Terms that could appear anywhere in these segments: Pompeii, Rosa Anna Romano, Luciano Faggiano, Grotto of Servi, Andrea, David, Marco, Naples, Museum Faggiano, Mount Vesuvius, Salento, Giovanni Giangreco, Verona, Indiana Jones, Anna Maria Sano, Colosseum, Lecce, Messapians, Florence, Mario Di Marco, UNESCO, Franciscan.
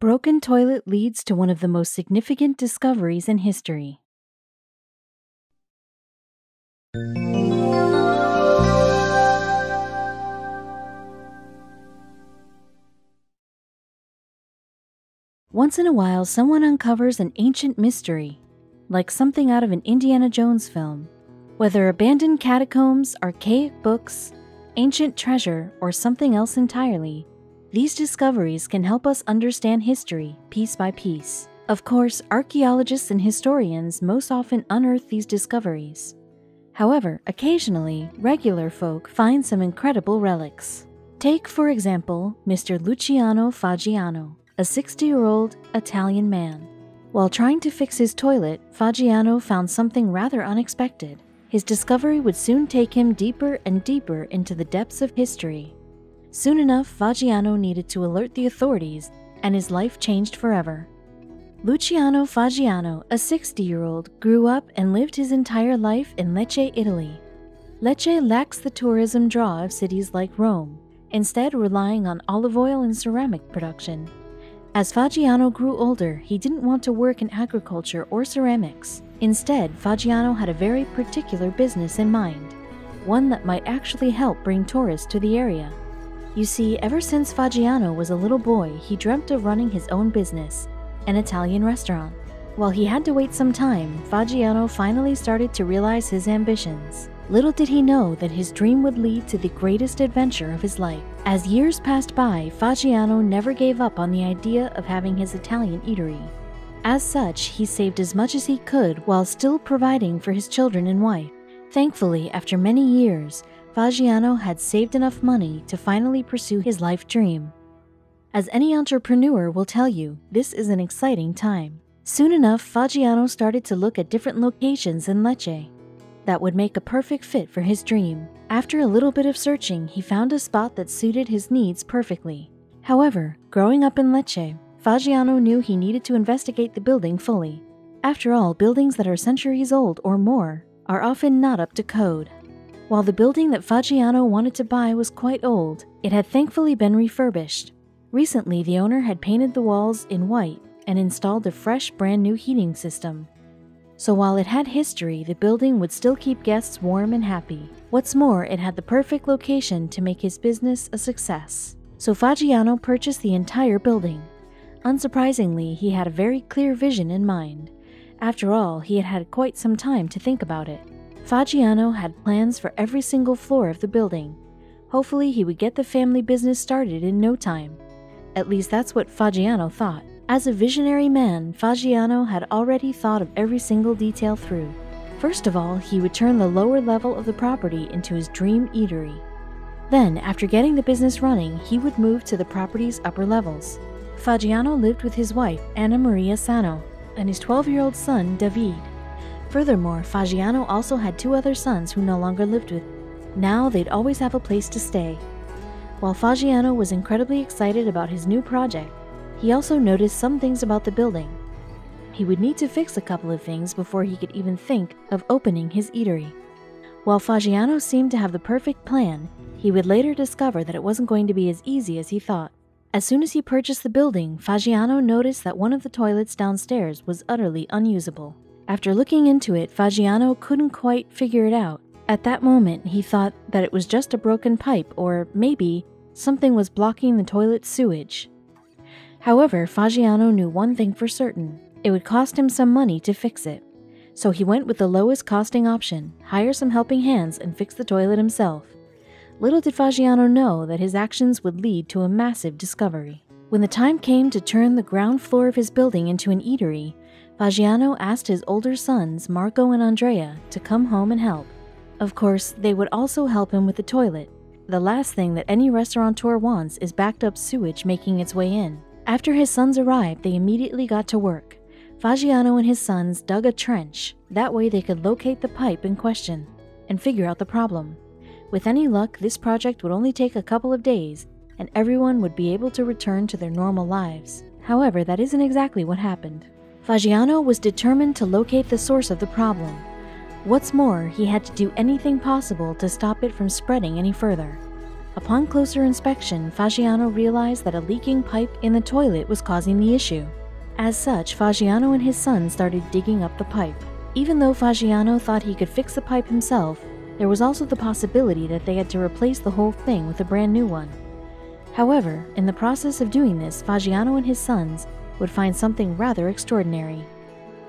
Broken toilet leads to one of the most significant discoveries in history. Once in a while, someone uncovers an ancient mystery, like something out of an Indiana Jones film. Whether abandoned catacombs, archaic books, ancient treasure, or something else entirely, these discoveries can help us understand history piece by piece. Of course, archaeologists and historians most often unearth these discoveries. However, occasionally, regular folk find some incredible relics. Take, for example, Mr. Luciano Faggiano, a 60-year-old Italian man. While trying to fix his toilet, Faggiano found something rather unexpected. His discovery would soon take him deeper and deeper into the depths of history. Soon enough, Faggiano needed to alert the authorities, and his life changed forever. Luciano Faggiano, a 60-year-old, grew up and lived his entire life in Lecce, Italy. Lecce lacks the tourism draw of cities like Rome, instead relying on olive oil and ceramic production. As Faggiano grew older, he didn't want to work in agriculture or ceramics. Instead, Faggiano had a very particular business in mind, one that might actually help bring tourists to the area. You see, ever since Faggiano was a little boy, he dreamt of running his own business, an Italian restaurant. While he had to wait some time, Faggiano finally started to realize his ambitions. Little did he know that his dream would lead to the greatest adventure of his life. As years passed by, Faggiano never gave up on the idea of having his Italian eatery. As such, he saved as much as he could while still providing for his children and wife. Thankfully, after many years, Faggiano had saved enough money to finally pursue his life dream. As any entrepreneur will tell you, this is an exciting time. Soon enough, Faggiano started to look at different locations in Lecce that would make a perfect fit for his dream. After a little bit of searching, he found a spot that suited his needs perfectly. However, growing up in Lecce, Faggiano knew he needed to investigate the building fully. After all, buildings that are centuries old or more are often not up to code. While the building that Faggiano wanted to buy was quite old, it had thankfully been refurbished. Recently, the owner had painted the walls in white and installed a fresh, brand new heating system. So while it had history, the building would still keep guests warm and happy. What's more, it had the perfect location to make his business a success. So Faggiano purchased the entire building. Unsurprisingly, he had a very clear vision in mind. After all, he had had quite some time to think about it. Faggiano had plans for every single floor of the building. Hopefully, he would get the family business started in no time. At least that's what Faggiano thought. As a visionary man, Faggiano had already thought of every single detail through. First of all, he would turn the lower level of the property into his dream eatery. Then, after getting the business running, he would move to the property's upper levels. Faggiano lived with his wife, Anna Maria Sano, and his 12-year-old son, David. Furthermore, Faggiano also had two other sons who no longer lived with him. Now they'd always have a place to stay. While Faggiano was incredibly excited about his new project, he also noticed some things about the building. He would need to fix a couple of things before he could even think of opening his eatery. While Faggiano seemed to have the perfect plan, he would later discover that it wasn't going to be as easy as he thought. As soon as he purchased the building, Faggiano noticed that one of the toilets downstairs was utterly unusable. After looking into it, Faggiano couldn't quite figure it out. At that moment, he thought that it was just a broken pipe, or maybe something was blocking the toilet sewage. However, Faggiano knew one thing for certain. It would cost him some money to fix it. So he went with the lowest costing option, hire some helping hands and fix the toilet himself. Little did Faggiano know that his actions would lead to a massive discovery. When the time came to turn the ground floor of his building into an eatery, Faggiano asked his older sons, Marco and Andrea, to come home and help. Of course, they would also help him with the toilet. The last thing that any restaurateur wants is backed up sewage making its way in. After his sons arrived, they immediately got to work. Faggiano and his sons dug a trench. That way they could locate the pipe in question and figure out the problem. With any luck, this project would only take a couple of days and everyone would be able to return to their normal lives. However, that isn't exactly what happened. Faggiano was determined to locate the source of the problem. What's more, he had to do anything possible to stop it from spreading any further. Upon closer inspection, Faggiano realized that a leaking pipe in the toilet was causing the issue. As such, Faggiano and his son started digging up the pipe. Even though Faggiano thought he could fix the pipe himself, there was also the possibility that they had to replace the whole thing with a brand new one. However, in the process of doing this, Faggiano and his sons would find something rather extraordinary.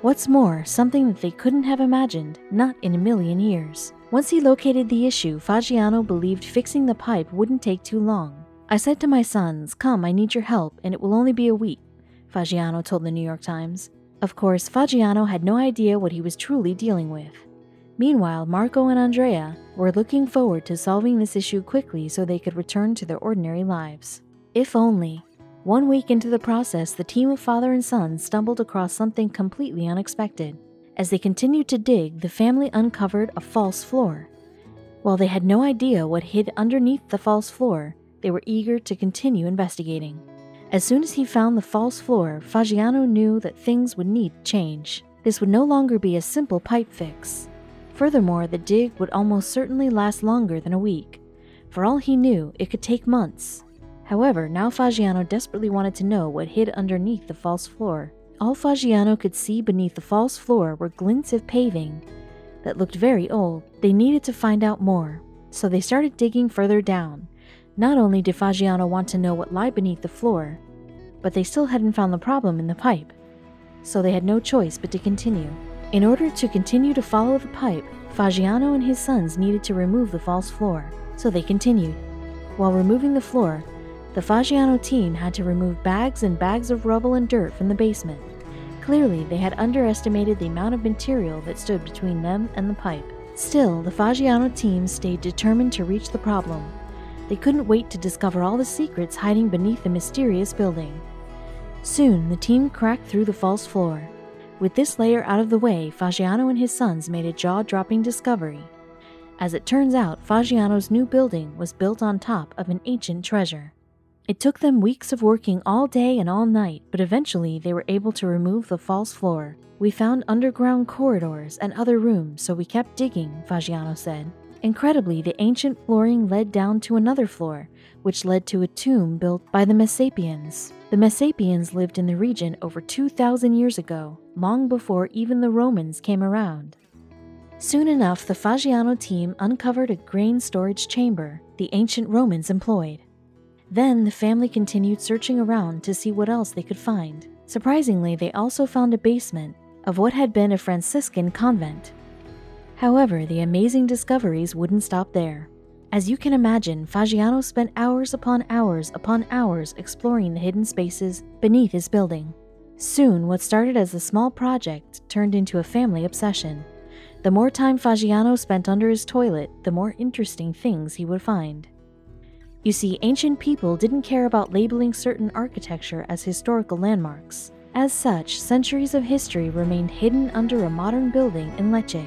What's more, something that they couldn't have imagined, not in a million years. Once he located the issue, Faggiano believed fixing the pipe wouldn't take too long. "I said to my sons, 'Come, I need your help, and it will only be a week,'" Faggiano told the New York Times. Of course, Faggiano had no idea what he was truly dealing with. Meanwhile, Marco and Andrea were looking forward to solving this issue quickly so they could return to their ordinary lives. If only. 1 week into the process, the team of father and son stumbled across something completely unexpected. As they continued to dig, the family uncovered a false floor. While they had no idea what hid underneath the false floor, they were eager to continue investigating. As soon as he found the false floor, Faggiano knew that things would need change. This would no longer be a simple pipe fix. Furthermore, the dig would almost certainly last longer than a week. For all he knew, it could take months. However, now Faggiano desperately wanted to know what hid underneath the false floor. All Faggiano could see beneath the false floor were glints of paving that looked very old. They needed to find out more, so they started digging further down. Not only did Faggiano want to know what lay beneath the floor, but they still hadn't found the problem in the pipe, so they had no choice but to continue. In order to continue to follow the pipe, Faggiano and his sons needed to remove the false floor, so they continued. While removing the floor, the Faggiano team had to remove bags and bags of rubble and dirt from the basement. Clearly, they had underestimated the amount of material that stood between them and the pipe. Still, the Faggiano team stayed determined to reach the problem. They couldn't wait to discover all the secrets hiding beneath the mysterious building. Soon, the team cracked through the false floor. With this layer out of the way, Faggiano and his sons made a jaw-dropping discovery. As it turns out, Faggiano's new building was built on top of an ancient treasure. It took them weeks of working all day and all night, but eventually they were able to remove the false floor. "We found underground corridors and other rooms, so we kept digging," Faggiano said. Incredibly, the ancient flooring led down to another floor, which led to a tomb built by the Messapians. The Messapians lived in the region over 2,000 years ago, long before even the Romans came around. Soon enough, the Faggiano team uncovered a grain storage chamber the ancient Romans employed. Then the family continued searching around to see what else they could find. Surprisingly, they also found a basement of what had been a Franciscan convent. However, the amazing discoveries wouldn't stop there. As you can imagine, Faggiano spent hours upon hours exploring the hidden spaces beneath his building. Soon, what started as a small project turned into a family obsession. The more time Faggiano spent under his toilet, the more interesting things he would find. You see, ancient people didn't care about labeling certain architecture as historical landmarks. As such, centuries of history remained hidden under a modern building in Lecce.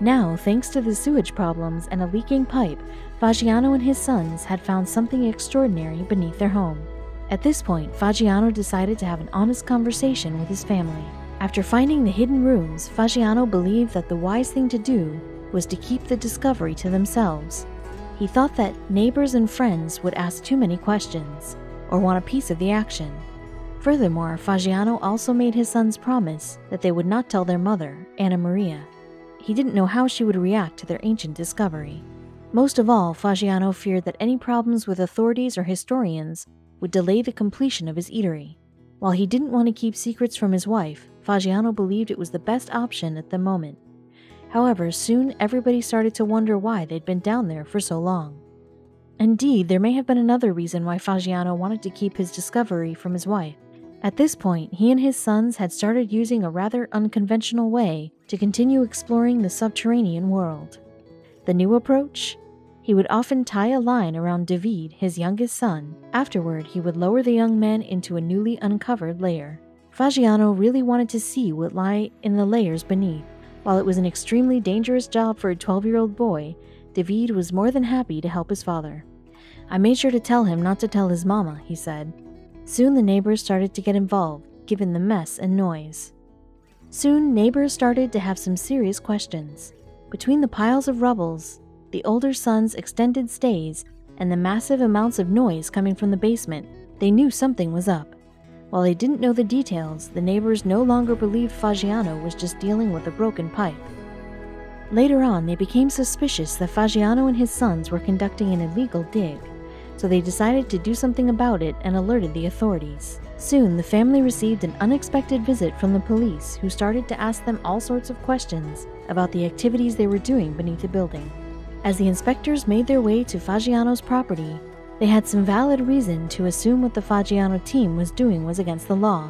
Now, thanks to the sewage problems and a leaking pipe, Faggiano and his sons had found something extraordinary beneath their home. At this point, Faggiano decided to have an honest conversation with his family. After finding the hidden rooms, Faggiano believed that the wise thing to do was to keep the discovery to themselves. He thought that neighbors and friends would ask too many questions or want a piece of the action. Furthermore, Faggiano also made his sons promise that they would not tell their mother, Anna Maria. He didn't know how she would react to their ancient discovery. Most of all, Faggiano feared that any problems with authorities or historians would delay the completion of his eatery. While he didn't want to keep secrets from his wife, Faggiano believed it was the best option at the moment. However, soon everybody started to wonder why they'd been down there for so long. Indeed, there may have been another reason why Faggiano wanted to keep his discovery from his wife. At this point, he and his sons had started using a rather unconventional way to continue exploring the subterranean world. The new approach? He would often tie a line around David, his youngest son. Afterward, he would lower the young man into a newly uncovered layer. Faggiano really wanted to see what lay in the layers beneath. While it was an extremely dangerous job for a 12-year-old boy, David was more than happy to help his father. "I made sure to tell him not to tell his mama," he said. Soon the neighbors started to get involved, given the mess and noise. Soon neighbors started to have some serious questions. Between the piles of rubbles, the older sons' extended stays, and the massive amounts of noise coming from the basement, they knew something was up. While they didn't know the details, the neighbors no longer believed Faggiano was just dealing with a broken pipe. Later on, they became suspicious that Faggiano and his sons were conducting an illegal dig, so they decided to do something about it and alerted the authorities. Soon, the family received an unexpected visit from the police, who started to ask them all sorts of questions about the activities they were doing beneath the building. As the inspectors made their way to Faggiano's property, they had some valid reason to assume what the Faggiano team was doing was against the law.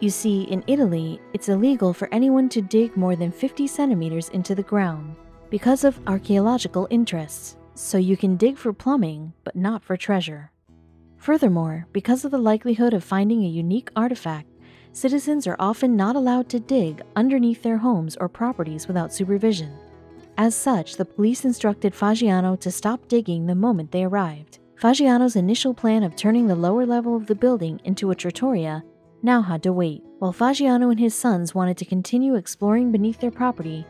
You see, in Italy, it's illegal for anyone to dig more than 50 centimeters into the ground because of archaeological interests. So you can dig for plumbing, but not for treasure. Furthermore, because of the likelihood of finding a unique artifact, citizens are often not allowed to dig underneath their homes or properties without supervision. As such, the police instructed Faggiano to stop digging the moment they arrived. Faggiano's initial plan of turning the lower level of the building into a trattoria now had to wait. While Faggiano and his sons wanted to continue exploring beneath their property,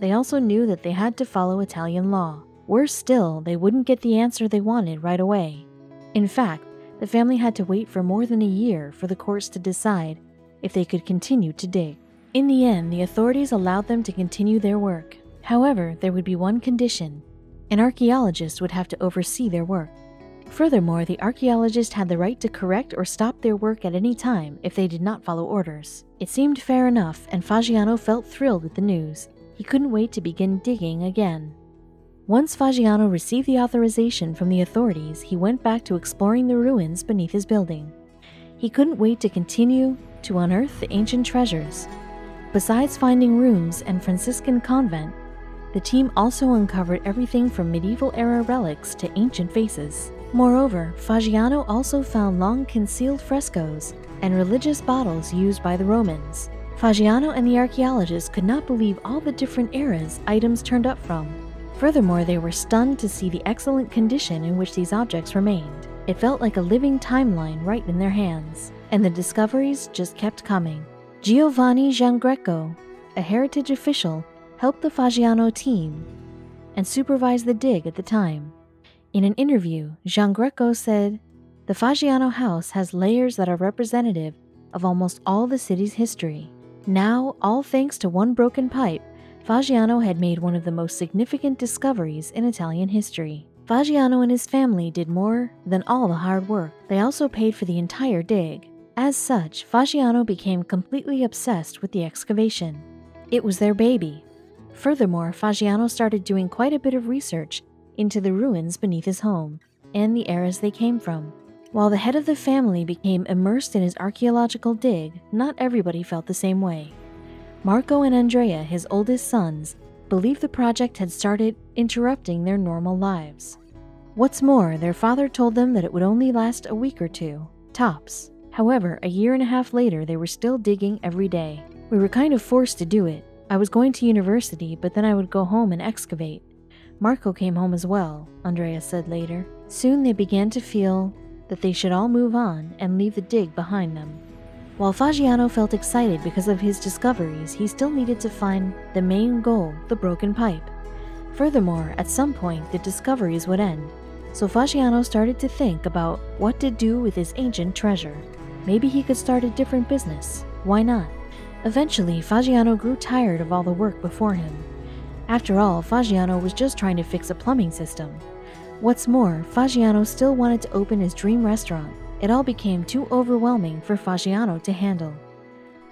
they also knew that they had to follow Italian law. Worse still, they wouldn't get the answer they wanted right away. In fact, the family had to wait for more than a year for the courts to decide if they could continue to dig. In the end, the authorities allowed them to continue their work. However, there would be one condition: an archaeologist would have to oversee their work. Furthermore, the archaeologist had the right to correct or stop their work at any time if they did not follow orders. It seemed fair enough, and Faggiano felt thrilled at the news. He couldn't wait to begin digging again. Once Faggiano received the authorization from the authorities, he went back to exploring the ruins beneath his building. He couldn't wait to continue to unearth the ancient treasures. Besides finding rooms and Franciscan convent, the team also uncovered everything from medieval-era relics to ancient faces. Moreover, Faggiano also found long-concealed frescoes and religious bottles used by the Romans. Faggiano and the archaeologists could not believe all the different eras items turned up from. Furthermore, they were stunned to see the excellent condition in which these objects remained. It felt like a living timeline right in their hands, and the discoveries just kept coming. Giovanni Giangreco, a heritage official, helped the Faggiano team and supervised the dig at the time. In an interview, Giangreco said, "The Faggiano house has layers that are representative of almost all the city's history. Now, all thanks to one broken pipe, Faggiano had made one of the most significant discoveries in Italian history." Faggiano and his family did more than all the hard work. They also paid for the entire dig. As such, Faggiano became completely obsessed with the excavation. It was their baby. Furthermore, Faggiano started doing quite a bit of research into the ruins beneath his home and the eras they came from. While the head of the family became immersed in his archaeological dig, not everybody felt the same way. Marco and Andrea, his oldest sons, believed the project had started interrupting their normal lives. What's more, their father told them that it would only last a week or two, tops. However, a year and a half later, they were still digging every day. "We were kind of forced to do it. I was going to university, but then I would go home and excavate. Marco came home as well," Andrea said later. Soon they began to feel that they should all move on and leave the dig behind them. While Faggiano felt excited because of his discoveries, he still needed to find the main goal, the broken pipe. Furthermore, at some point, the discoveries would end, so Faggiano started to think about what to do with his ancient treasure. Maybe he could start a different business. Why not? Eventually, Faggiano grew tired of all the work before him. After all, Faggiano was just trying to fix a plumbing system. What's more, Faggiano still wanted to open his dream restaurant. It all became too overwhelming for Faggiano to handle.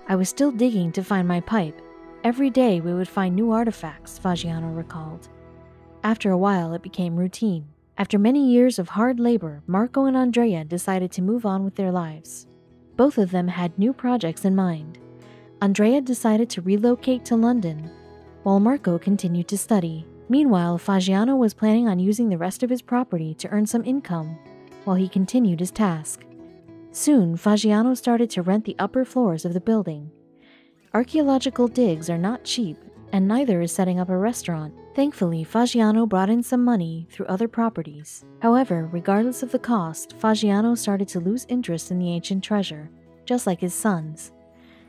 "I was still digging to find my pipe. Every day we would find new artifacts," Faggiano recalled. After a while, it became routine. After many years of hard labor, Marco and Andrea decided to move on with their lives. Both of them had new projects in mind. Andrea decided to relocate to London, while Marco continued to study. Meanwhile, Faggiano was planning on using the rest of his property to earn some income while he continued his task. Soon, Faggiano started to rent the upper floors of the building. Archaeological digs are not cheap, and neither is setting up a restaurant. Thankfully, Faggiano brought in some money through other properties. However, regardless of the cost, Faggiano started to lose interest in the ancient treasure, just like his sons.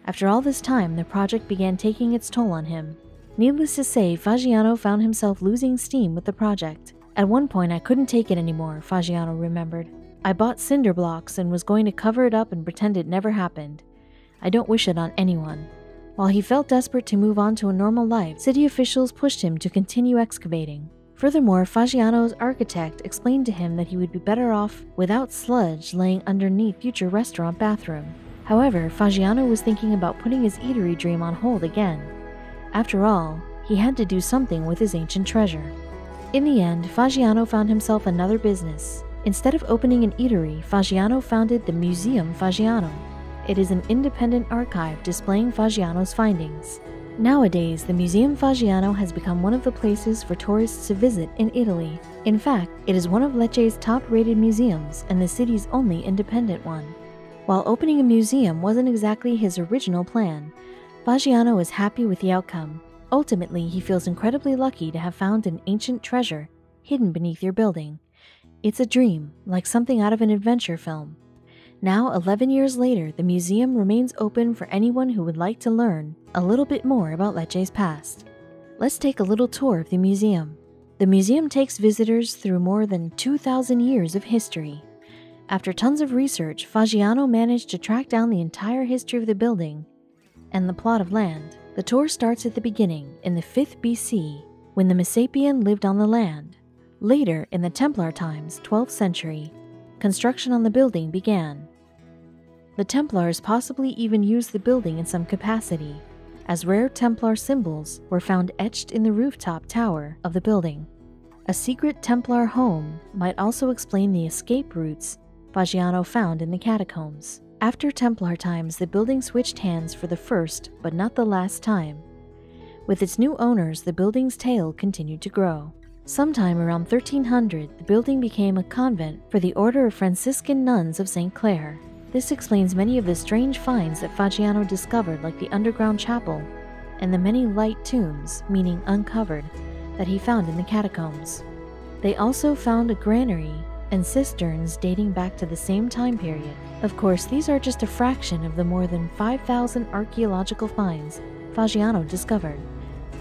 After all this time, the project began taking its toll on him. Needless to say, Faggiano found himself losing steam with the project. At one point, I couldn't take it anymore, Faggiano remembered. I bought cinder blocks and was going to cover it up and pretend it never happened. I don't wish it on anyone. While he felt desperate to move on to a normal life, city officials pushed him to continue excavating. Furthermore, Faggiano's architect explained to him that he would be better off without sludge laying underneath future restaurant bathroom. However, Faggiano was thinking about putting his eatery dream on hold again. After all, he had to do something with his ancient treasure. In the end, Faggiano found himself another business. Instead of opening an eatery, Faggiano founded the Museum Faggiano. It is an independent archive displaying Faggiano's findings. Nowadays, the Museum Faggiano has become one of the places for tourists to visit in Italy. In fact, it is one of Lecce's top-rated museums and the city's only independent one. While opening a museum wasn't exactly his original plan, Faggiano is happy with the outcome. Ultimately, he feels incredibly lucky to have found an ancient treasure hidden beneath your building. It's a dream, like something out of an adventure film. Now, 11 years later, the museum remains open for anyone who would like to learn a little bit more about Lecce's past. Let's take a little tour of the museum. The museum takes visitors through more than 2,000 years of history. After tons of research, Faggiano managed to track down the entire history of the building and the plot of land. The tour starts at the beginning, in the 5th BC, when the Messapian lived on the land. Later, in the Templar times, 12th century, construction on the building began. The Templars possibly even used the building in some capacity, as rare Templar symbols were found etched in the rooftop tower of the building. A secret Templar home might also explain the escape routes Faggiano found in the catacombs. After Templar times, the building switched hands for the first, but not the last time. With its new owners, the building's tale continued to grow. Sometime around 1300, the building became a convent for the Order of Franciscan Nuns of St. Clair. This explains many of the strange finds that Faggiano discovered, like the underground chapel and the many light tombs, meaning uncovered, that he found in the catacombs. They also found a granary and cisterns dating back to the same time period. Of course, these are just a fraction of the more than 5,000 archaeological finds Faggiano discovered.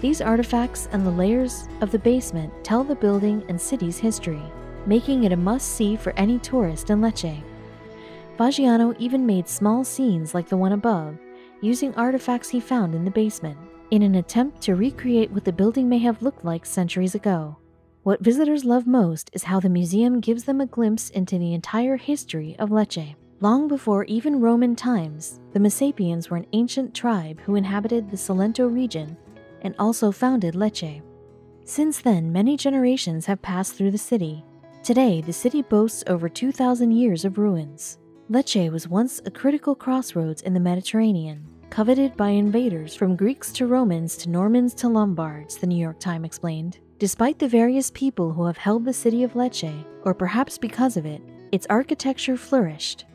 These artifacts and the layers of the basement tell the building and city's history, making it a must-see for any tourist in Lecce. Faggiano even made small scenes like the one above, using artifacts he found in the basement, in an attempt to recreate what the building may have looked like centuries ago. What visitors love most is how the museum gives them a glimpse into the entire history of Lecce. Long before even Roman times, the Messapians were an ancient tribe who inhabited the Salento region and also founded Lecce. Since then, many generations have passed through the city. Today, the city boasts over 2,000 years of ruins. Lecce was once a critical crossroads in the Mediterranean, coveted by invaders from Greeks to Romans to Normans to Lombards, the New York Times explained. Despite the various people who have held the city of Lecce, or perhaps because of it, its architecture flourished.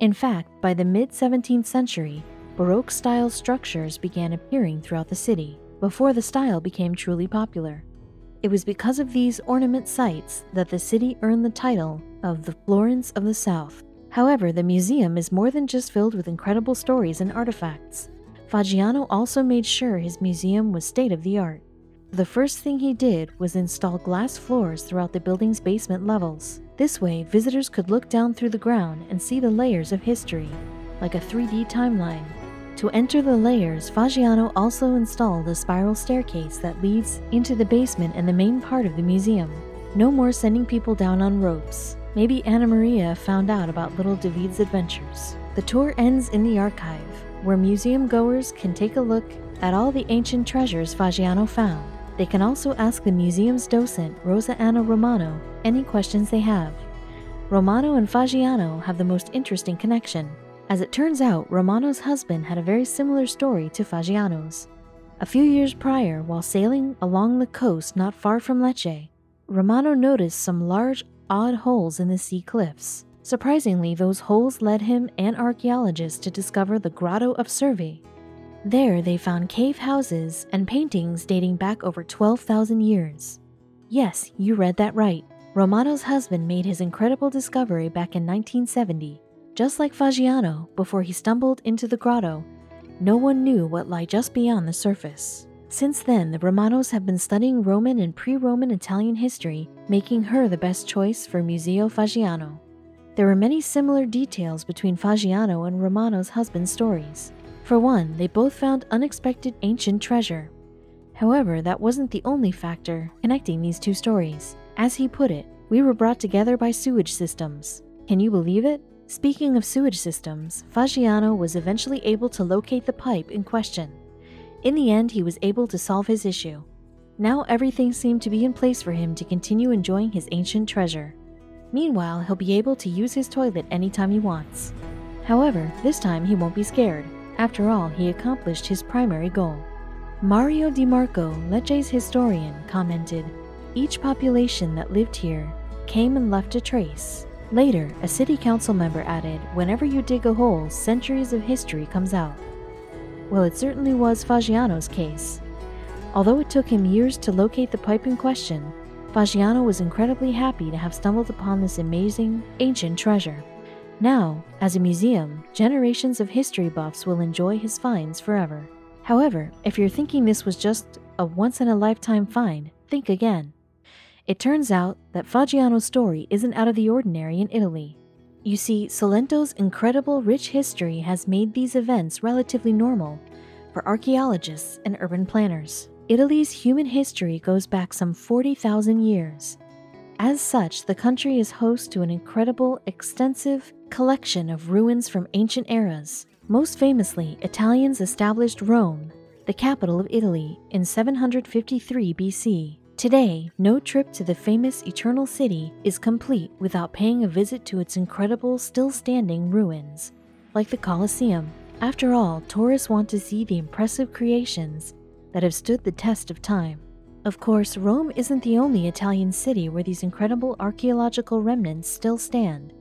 In fact, by the mid-17th century, Baroque-style structures began appearing throughout the city, before the style became truly popular. It was because of these ornament sites that the city earned the title of the Florence of the South. However, the museum is more than just filled with incredible stories and artifacts. Faggiano also made sure his museum was state-of-the-art. The first thing he did was install glass floors throughout the building's basement levels. This way, visitors could look down through the ground and see the layers of history, like a 3D timeline. To enter the layers, Faggiano also installed a spiral staircase that leads into the basement and the main part of the museum. No more sending people down on ropes. Maybe Anna Maria found out about little David's adventures. The tour ends in the archive, where museum goers can take a look at all the ancient treasures Faggiano found. They can also ask the museum's docent, Rosa Anna Romano, any questions they have. Romano and Faggiano have the most interesting connection. As it turns out, Romano's husband had a very similar story to Faggiano's. A few years prior, while sailing along the coast not far from Lecce, Romano noticed some large, odd holes in the sea cliffs. Surprisingly, those holes led him and archaeologists to discover the Grotto of Servi. There, they found cave houses and paintings dating back over 12,000 years. Yes, you read that right. Romano's husband made his incredible discovery back in 1970. Just like Faggiano, before he stumbled into the grotto, no one knew what lay just beyond the surface. Since then, the Romanos have been studying Roman and pre-Roman Italian history, making her the best choice for Museo Faggiano. There were many similar details between Faggiano and Romano's husband's stories. For one, they both found unexpected ancient treasure. However, that wasn't the only factor connecting these two stories. As he put it, we were brought together by sewage systems. Can you believe it? Speaking of sewage systems, Faggiano was eventually able to locate the pipe in question. In the end, he was able to solve his issue. Now everything seemed to be in place for him to continue enjoying his ancient treasure. Meanwhile, he'll be able to use his toilet anytime he wants. However, this time he won't be scared. After all, he accomplished his primary goal. Mario Di Marco, Lecce's historian, commented, "Each population that lived here came and left a trace." Later, a city council member added, "Whenever you dig a hole, centuries of history comes out." Well, it certainly was Faggiano's case. Although it took him years to locate the pipe in question, Faggiano was incredibly happy to have stumbled upon this amazing, ancient treasure. Now, as a museum, generations of history buffs will enjoy his finds forever. However, if you're thinking this was just a once-in-a-lifetime find, think again. It turns out that Faggiano's story isn't out of the ordinary in Italy. You see, Salento's incredible rich history has made these events relatively normal for archaeologists and urban planners. Italy's human history goes back some 40,000 years. As such, the country is host to an incredible, extensive collection of ruins from ancient eras. Most famously, Italians established Rome, the capital of Italy, in 753 BC. Today, no trip to the famous Eternal City is complete without paying a visit to its incredible, still-standing ruins, like the Colosseum. After all, tourists want to see the impressive creations that have stood the test of time. Of course, Rome isn't the only Italian city where these incredible archaeological remnants still stand.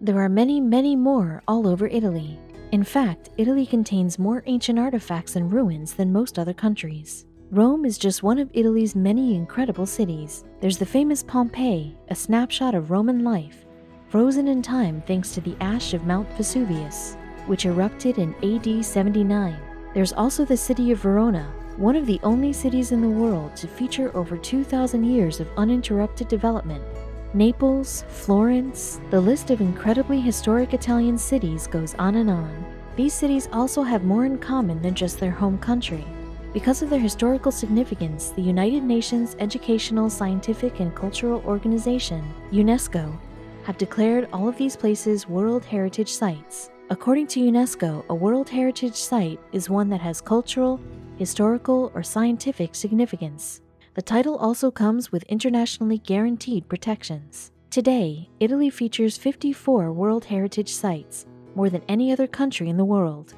There are many, many more all over Italy. In fact, Italy contains more ancient artifacts and ruins than most other countries. Rome is just one of Italy's many incredible cities. There's the famous Pompeii, a snapshot of Roman life, frozen in time thanks to the ash of Mount Vesuvius, which erupted in AD 79. There's also the city of Verona, one of the only cities in the world to feature over 2,000 years of uninterrupted development. Naples, Florence, the list of incredibly historic Italian cities goes on and on. These cities also have more in common than just their home country. Because of their historical significance, the United Nations Educational, Scientific, and Cultural Organization, UNESCO, have declared all of these places World Heritage Sites. According to UNESCO, a World Heritage Site is one that has cultural, historical, or scientific significance. The title also comes with internationally guaranteed protections. Today, Italy features 54 World Heritage Sites, more than any other country in the world.